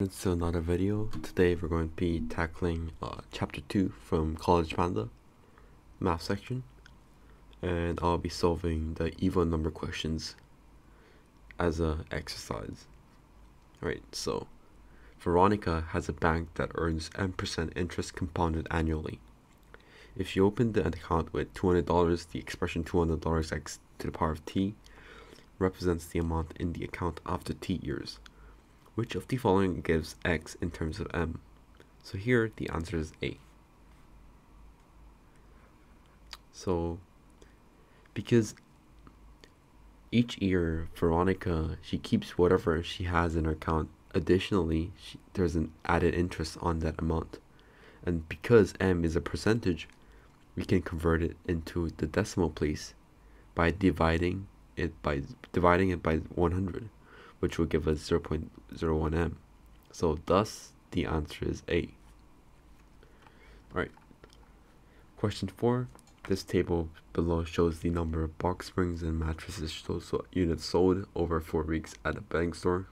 It's still another video. Today we're going to be tackling chapter 2 from College Panda math section, and I'll be solving the even number questions as an exercise. Alright, so Veronica has a bank that earns n% interest compounded annually. If she opened an account with $200, the expression $200x⁵ represents the amount in the account after t years. Which of the following gives x in terms of m? So here the answer is A. So because each year Veronica, she keeps whatever she has in her account. Additionally, there's an added interest on that amount. And because m is a percentage, we can convert it into the decimal place by dividing it by 100. Which will give us 0.01 m. So thus the answer is A. Alright. Question 4. This table below shows the number of box springs and mattresses units sold over 4 weeks at a bank store.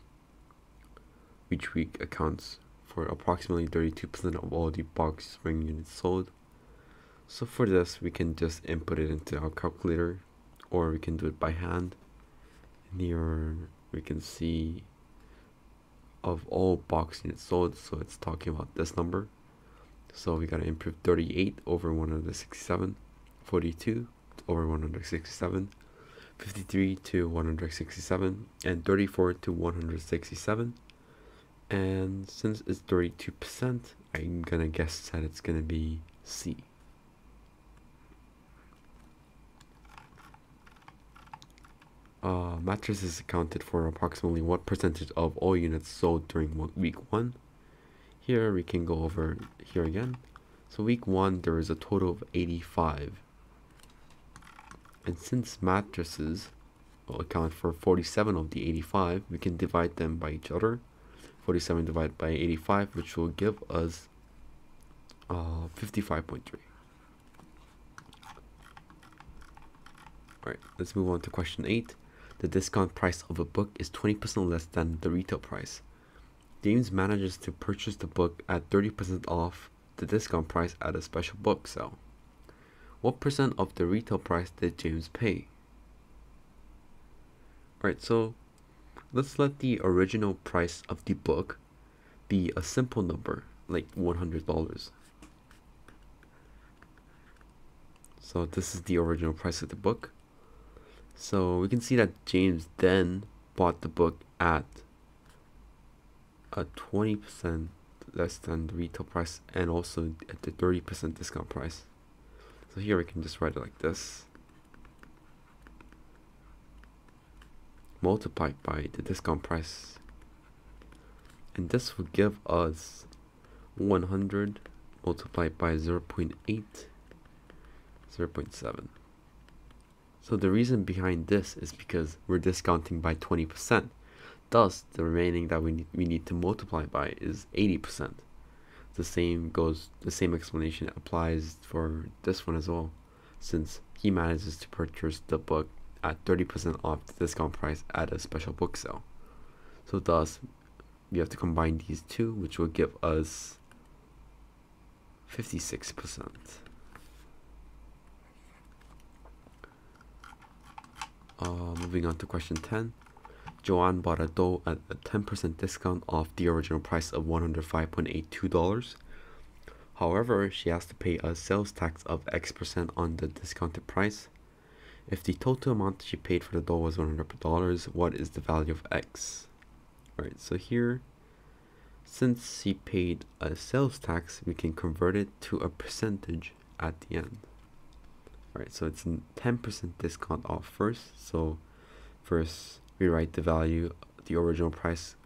Each week accounts for approximately 32% of all the box spring units sold. So for this we can just input it into our calculator, or we can do it by hand. Here we can see of all box units sold, so it's talking about this number. So we got to improve 38 over 167, 42 over 167, 53 to 167, and 34 to 167. And since it's 32%, I'm gonna guess that it's gonna be C. Mattresses accounted for approximately what percentage of all units sold during week 1. Here we can go over here again. So week 1, there is a total of 85. And since mattresses will account for 47 of the 85, we can divide them by each other. 47 divided by 85, which will give us 55.3. Alright, let's move on to question 8. The discount price of a book is 20% less than the retail price. James manages to purchase the book at 30% off the discount price at a special book sale. What percent of the retail price did James pay? Alright, so let's let the original price of the book be a simple number, like $100. So this is the original price of the book. So we can see that James then bought the book at a 20% less than the retail price, and also at the 30% discount price. So here we can just write it like this. Multiplied by the discount price. And this will give us 100 multiplied by 0.8, 0.7. So the reason behind this is because we're discounting by 20%. Thus, the remaining that we need to multiply by is 80%. The same explanation applies for this one as well, since he manages to purchase the book at 30% off the discount price at a special book sale. So thus, we have to combine these two, which will give us 56%. Moving on to question 10. Joanne bought a doll at a 10% discount off the original price of $105.82. However, she has to pay a sales tax of X% on the discounted price. If the total amount she paid for the doll was $100, what is the value of X? Alright, so here, since she paid a sales tax, we can convert it to a percentage at the end. Alright, so it's 10% discount off first. So first we write the value, the original price,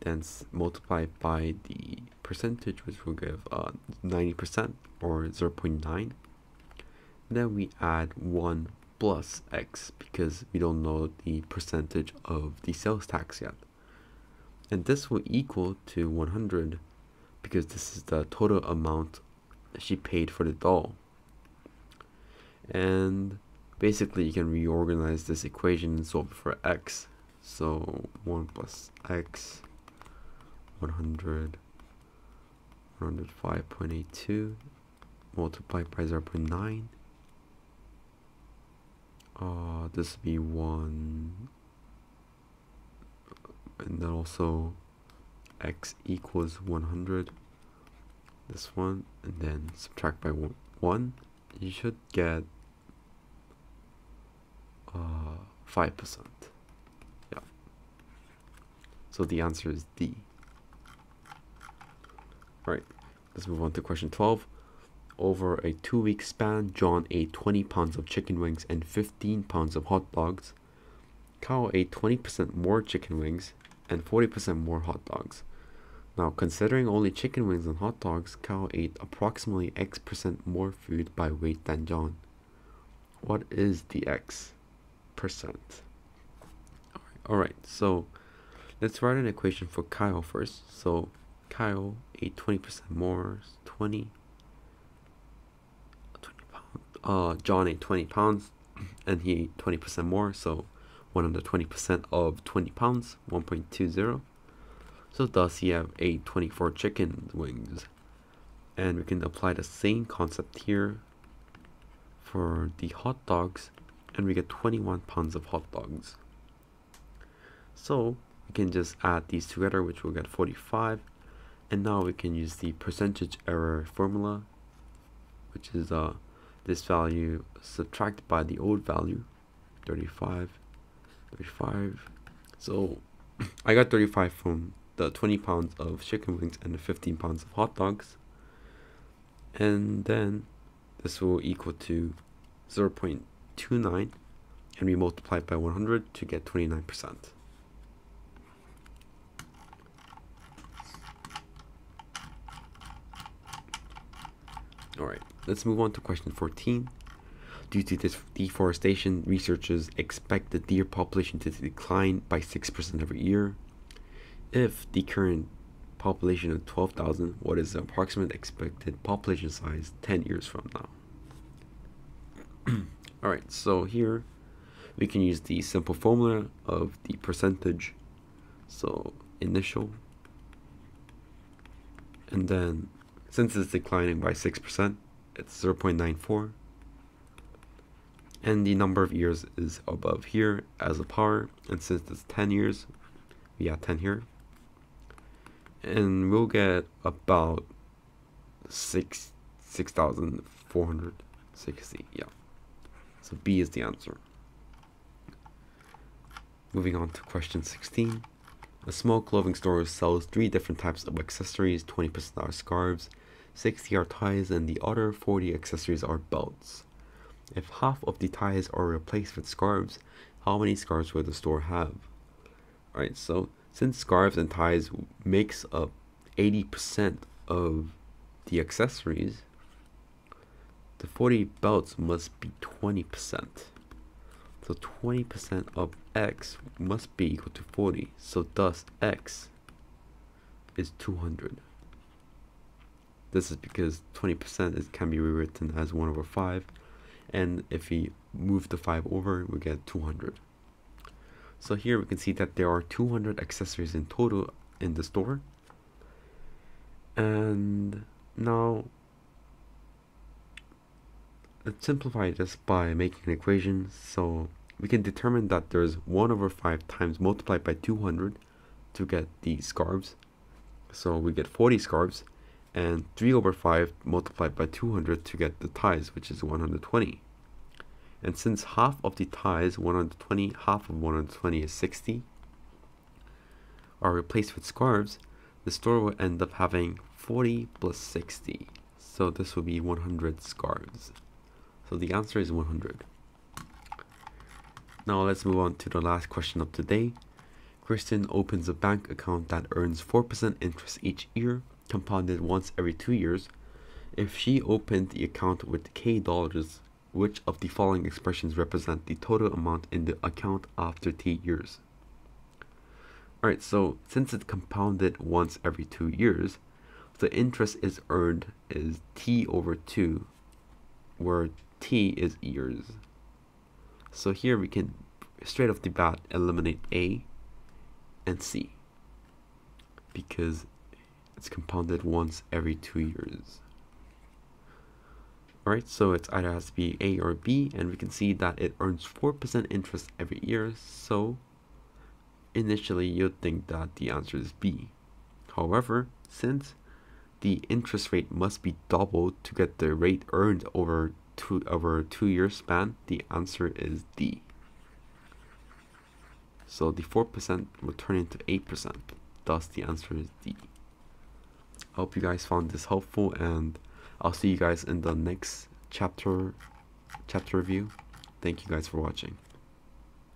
then multiply by the percentage, which will give 90%, or 0.9. Then we add 1 plus X, because we don't know the percentage of the sales tax yet. And this will equal to 100, because this is the total amount she paid for the doll. And basically you can reorganize this equation and solve it for X. So 1 plus x 100, 105.82 multiplied by 0.9. This would be 1, and then also x equals 100, this one, and then subtract by 1, you should get 5%. Yeah. So the answer is D. Alright, let's move on to question 12. Over a 2-week span, John ate 20 pounds of chicken wings and 15 pounds of hot dogs. Kyle ate 20% more chicken wings and 40% more hot dogs. Now, considering only chicken wings and hot dogs, Kyle ate approximately X% more food by weight than John. What is the X%? Alright, so let's write an equation for Kyle first. So Kyle ate 20% more, 20 pounds. John ate 20 pounds and he ate 20% more, so 120% of 20 pounds, 1.20. So thus you have a 24 chicken wings, and we can apply the same concept here for the hot dogs, and we get 21 pounds of hot dogs. So we can just add these together, which will get 45, and now we can use the percentage error formula, which is this value subtracted by the old value, 35. So I got 35 from the 20 pounds of chicken wings and the 15 pounds of hot dogs, and then this will equal to 0.29, and we multiply it by 100 to get 29%. Alright, let's move on to question 14. Due to this deforestation, researchers expect the deer population to decline by 6% every year. If the current population of 12,000, what is the approximate expected population size 10 years from now? Alright, so here we can use the simple formula of the percentage. So initial, and then since it's declining by 6%, it's 0.94. And the number of years is above here as a power, and since it's 10 years, we add 10 here. And we'll get about 6,460, yeah. So B is the answer. Moving on to question 16. A small clothing store sells 3 different types of accessories. 20% are scarves, 60 are ties, and the other 40 accessories are belts. If half of the ties are replaced with scarves, how many scarves will the store have? Alright, so since scarves and ties makes up 80% of the accessories, the 40 belts must be 20%. So 20% of X must be equal to 40. So thus X is 200. This is because 20% can be rewritten as 1/5. And if we move the 5 over, we get 200. So here we can see that there are 200 accessories in total in the store. And now let's simplify this by making an equation. So we can determine that there's 1/5 times multiplied by 200 to get the scarves. So we get 40 scarves, and 3/5 multiplied by 200 to get the ties, which is 120. And since half of the ties, 120, half of 120 is 60, are replaced with scarves, the store will end up having 40 plus 60. So this will be 100 scarves. So the answer is 100. Now let's move on to the last question of today. Kristen opens a bank account that earns 4% interest each year, compounded once every 2 years. If she opened the account with $K, which of the following expressions represent the total amount in the account after 2 years? Alright, so since it's compounded once every 2 years, the interest is earned is T/2, where T is years. So here we can straight off the bat eliminate A, and C, because it's compounded once every 2 years. Alright, so it either has to be A or B, and we can see that it earns 4% interest every year, so initially you'd think that the answer is B. However, since the interest rate must be doubled to get the rate earned over a 2 year span, the answer is D. So the 4% will turn into 8%, thus the answer is D. I hope you guys found this helpful, and I'll see you guys in the next chapter review. Thank you guys for watching.